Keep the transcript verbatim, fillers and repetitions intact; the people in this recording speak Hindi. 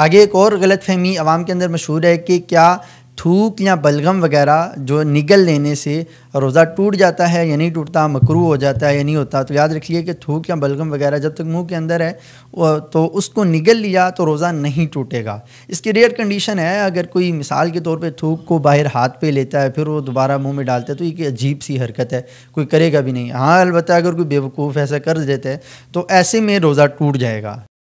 आगे एक और गलतफहमी आवाम के अंदर मशहूर है कि क्या थूक या बलगम वगैरह जो निगल लेने से रोज़ा टूट जाता है या नहीं टूटता, मकरू हो जाता है या नहीं होता। तो याद रखिए कि थूक या बलगम वगैरह जब तक मुंह के अंदर है तो उसको निगल लिया तो रोज़ा नहीं टूटेगा। इसकी रेयर कंडीशन है, अगर कोई मिसाल के तौर पे थूक को बाहर हाथ पे लेता है फिर वो दोबारा मुँह में डालता है तो ये अजीब सी हरकत है, कोई करेगा भी नहीं। हाँ, अलबत्ता अगर कोई बेवकूफ़ ऐसा कर देता है तो ऐसे में रोज़ा टूट जाएगा।